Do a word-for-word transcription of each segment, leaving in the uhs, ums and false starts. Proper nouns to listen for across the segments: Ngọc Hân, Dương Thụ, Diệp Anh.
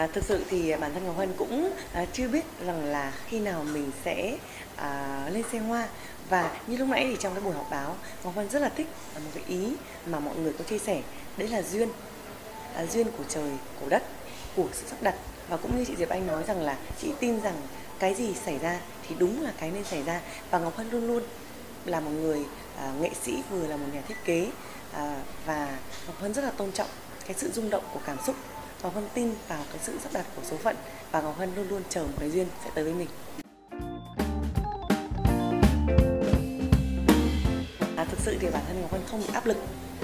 À, thực sự thì bản thân Ngọc Hân cũng à, chưa biết rằng là khi nào mình sẽ à, lên xe hoa. Và như lúc nãy thì trong cái buổi họp báo, Ngọc Hân rất là thích một cái ý mà mọi người có chia sẻ, đấy là duyên, à, duyên của trời, của đất, của sự sắp đặt. Và cũng như chị Diệp Anh nói rằng là chị tin rằng cái gì xảy ra thì đúng là cái nên xảy ra. Và Ngọc Hân luôn luôn là một người à, nghệ sĩ, vừa là một nhà thiết kế, à, và Ngọc Hân rất là tôn trọng cái sự rung động của cảm xúc. Ngọc Hân tin vào cái sự sắp đặt của số phận và Ngọc Hân luôn luôn chờ một cái duyên sẽ tới với mình. À, thực sự thì bản thân Ngọc Hân không bị áp lực,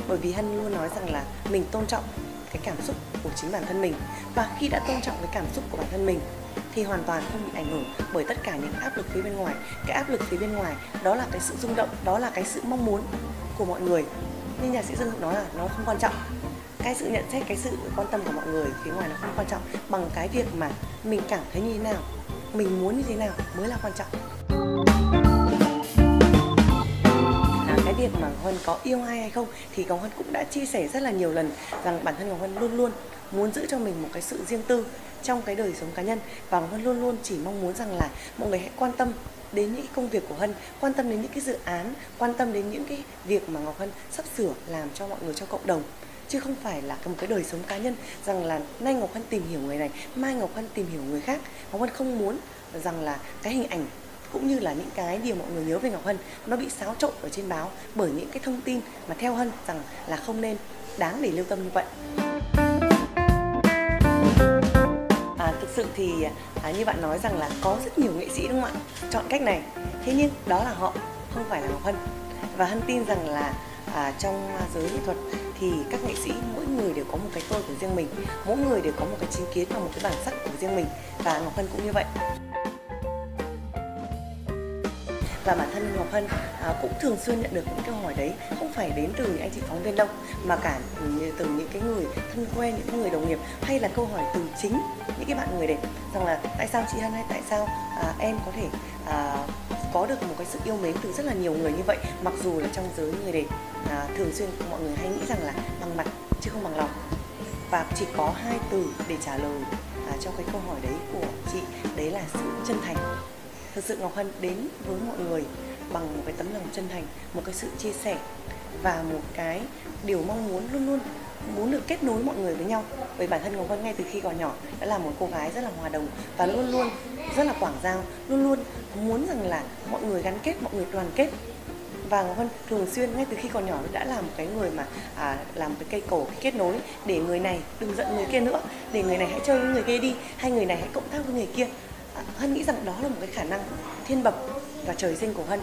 bởi vì Hân luôn nói rằng là mình tôn trọng cái cảm xúc của chính bản thân mình, và khi đã tôn trọng cái cảm xúc của bản thân mình thì hoàn toàn không bị ảnh hưởng bởi tất cả những áp lực phía bên ngoài. Cái áp lực phía bên ngoài đó là cái sự rung động, đó là cái sự mong muốn của mọi người. Nhưng nhà sĩ Dương nói là nó không quan trọng. Cái sự nhận xét, cái sự quan tâm của mọi người phía ngoài nó không quan trọng bằng cái việc mà mình cảm thấy như thế nào, mình muốn như thế nào mới là quan trọng. À, cái việc mà Ngọc Hân có yêu ai hay không thì Ngọc Hân cũng đã chia sẻ rất là nhiều lần rằng bản thân Ngọc Hân luôn luôn muốn giữ cho mình một cái sự riêng tư trong cái đời sống cá nhân. Và Ngọc Hân luôn luôn chỉ mong muốn rằng là mọi người hãy quan tâm đến những công việc của Hân, quan tâm đến những cái dự án, quan tâm đến những cái việc mà Ngọc Hân sắp sửa làm cho mọi người, cho cộng đồng, chứ không phải là một cái đời sống cá nhân rằng là nay Ngọc Hân tìm hiểu người này, mai Ngọc Hân tìm hiểu người khác. Ngọc Hân không muốn rằng là cái hình ảnh cũng như là những cái điều mọi người nhớ về Ngọc Hân nó bị xáo trộn ở trên báo bởi những cái thông tin mà theo Hân rằng là không nên, đáng để lưu tâm như vậy. À, thực sự thì à, như bạn nói rằng là có rất nhiều nghệ sĩ, đúng không ạ, chọn cách này. Thế nhưng đó là họ, không phải là Ngọc Hân. Và Hân tin rằng là à, trong giới nghệ thuật thì các nghệ sĩ mỗi người đều có một cái tôi của riêng mình, mỗi người đều có một cái chính kiến và một cái bản sắc của riêng mình, và Ngọc Hân cũng như vậy. Và bản thân Ngọc Hân à, cũng thường xuyên nhận được những câu hỏi đấy, không phải đến từ những anh chị phóng viên đâu, mà cả từ những cái người thân quen, những người đồng nghiệp, hay là câu hỏi từ chính những cái bạn người đẹp rằng là tại sao chị Hân, hay tại sao à, em có thể à, có được một cái sự yêu mến từ rất là nhiều người như vậy, mặc dù là trong giới người đẹp à, thường xuyên mọi người hay nghĩ rằng là bằng mặt chứ không bằng lòng. Và chỉ có hai từ để trả lời à, cho cái câu hỏi đấy của chị, đấy là sự chân thành. Thực sự Ngọc Hân đến với mọi người bằng một cái tấm lòng chân thành, một cái sự chia sẻ và một cái điều mong muốn luôn luôn muốn được kết nối mọi người với nhau. Bởi bản thân Ngọc Hân ngay từ khi còn nhỏ đã là một cô gái rất là hòa đồng và luôn luôn rất là quảng giao, luôn luôn muốn rằng là mọi người gắn kết, mọi người đoàn kết. Và Ngọc Hân thường xuyên ngay từ khi còn nhỏ đã là một cái người mà à, làm cái cây cầu, cái kết nối để người này đừng giận người kia nữa, để người này hãy chơi với người kia đi, hay người này hãy cộng tác với người kia. À, Hân nghĩ rằng đó là một cái khả năng thiên bẩm và trời sinh của Hân,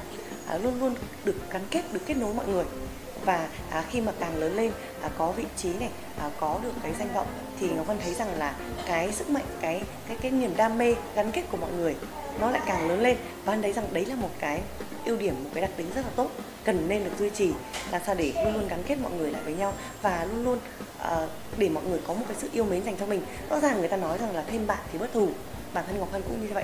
à, luôn luôn được gắn kết, được kết nối mọi người. Và à, khi mà càng lớn lên, à, có vị trí này, à, có được cái danh vọng thì Ngọc Hân thấy rằng là cái sức mạnh, cái cái cái niềm đam mê gắn kết của mọi người nó lại càng lớn lên. Và Hân thấy rằng đấy là một cái ưu điểm, một cái đặc tính rất là tốt, cần nên được duy trì, làm sao để luôn luôn gắn kết mọi người lại với nhau và luôn luôn à, để mọi người có một cái sự yêu mến dành cho mình. Rõ ràng người ta nói rằng là thêm bạn thì bớt thù, bản thân Ngọc Hân cũng như vậy.